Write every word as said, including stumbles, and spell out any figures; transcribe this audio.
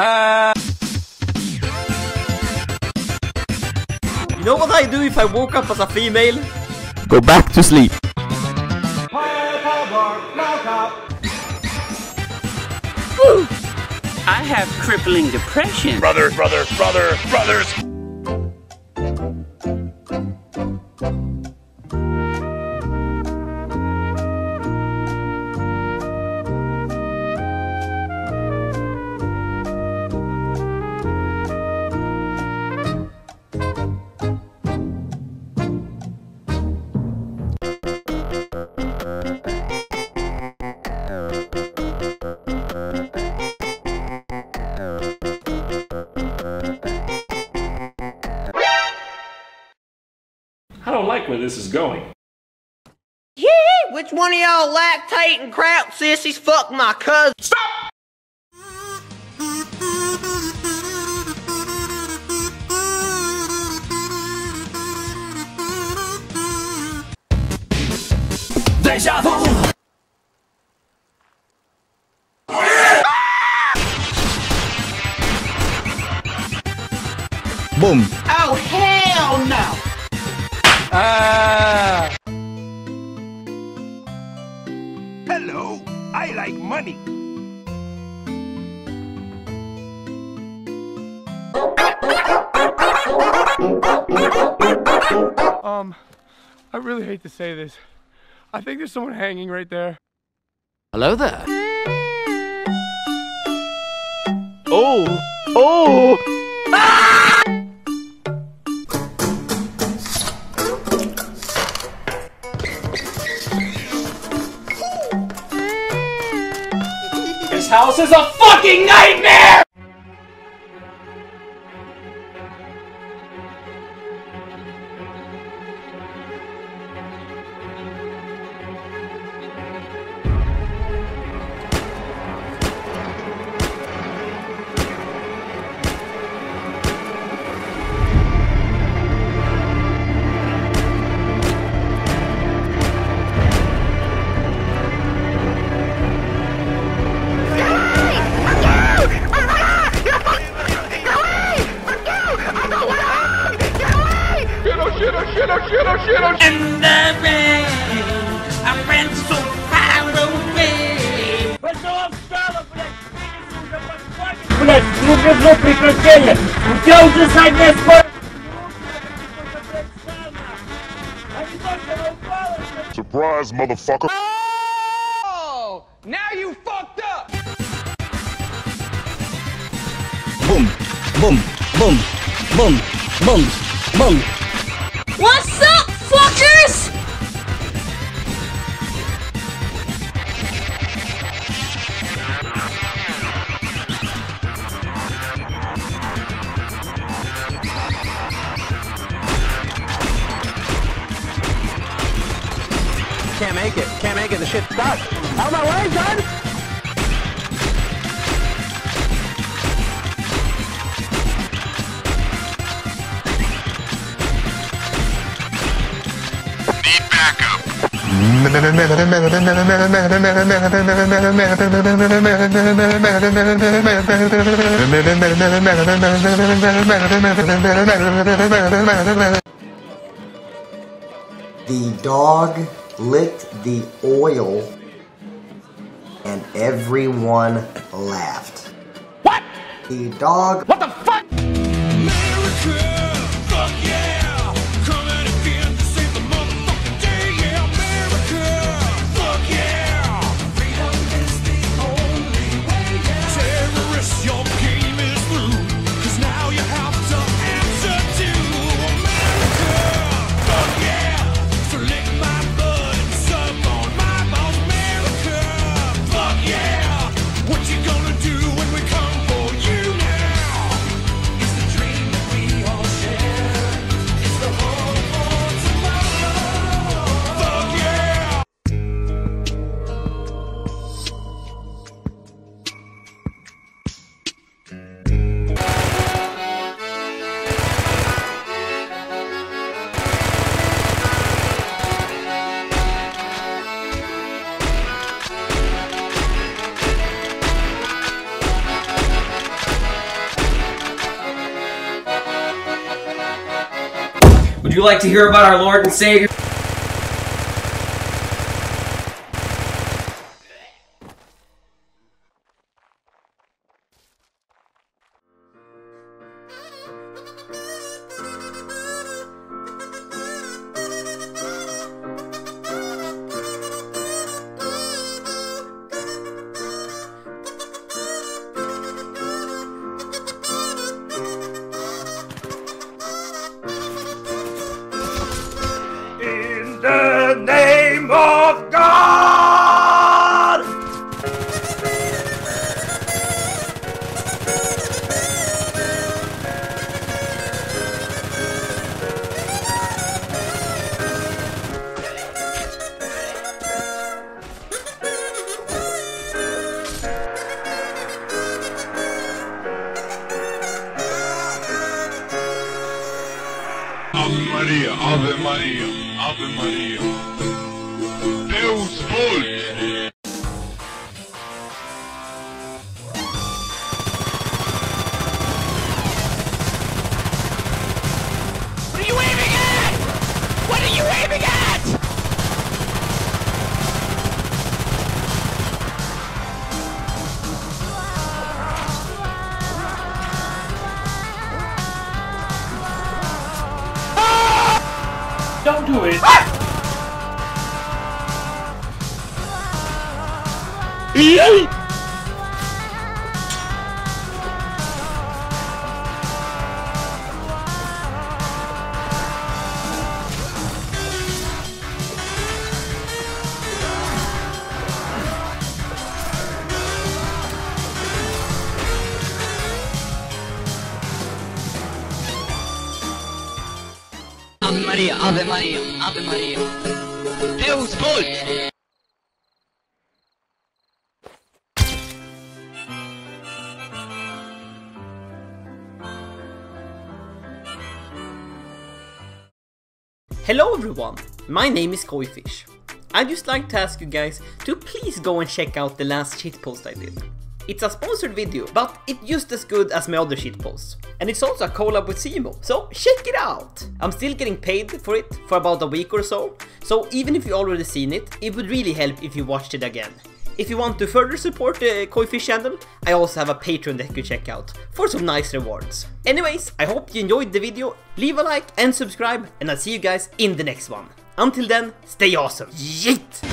Uh, you know what I do if I woke up as a female? Go back to sleep. I have crippling depression. Brother, brother, brother, brothers. I don't like where this is going. Yeah, which one of y'all lactate and crap sissies fuck my cousin? Stop! Deja vu! Ah! Boom! Oh, hell no! Ah. Hello, I like money. Um, I really hate to say this. I think there's someone hanging right there. Hello there. Oh, oh. Ah! This house is a fucking nightmare! And the rain, I ran so far away. Пошла встала, блядь. Блядь, ну говно приключения. Я уже задняя спор. Surprise, motherfucker. Oh, now you fucked up. Boom, boom, boom, boom, boom, boom. What's up? Fuckers! Can't make it, can't make it, the shit's stuck. Out of my way, son! The dog licked the oil and everyone laughed. What? The dog. What the fuck? Gonna do when we come for you now is the dream that we all you like to hear about our Lord and Savior? Maria, Ave Maria, Ave Maria. Deus vult! What are you aiming at? What are you aiming at? Don't do it! Ah! Yeah. Ave Maria, Ave Maria, Ave Maria. Deus vult! Hello everyone, my name is Koifish. I'd just like to ask you guys to please go and check out the last shitpost I did. It's a sponsored video, but it's just as good as my other shitposts. And it's also a collab with Simo, so check it out! I'm still getting paid for it for about a week or so, so even if you already seen it, it would really help if you watched it again. If you want to further support the Koifish channel, I also have a Patreon that you can check out for some nice rewards. Anyways, I hope you enjoyed the video, leave a like and subscribe, and I'll see you guys in the next one. Until then, stay awesome! Yeet!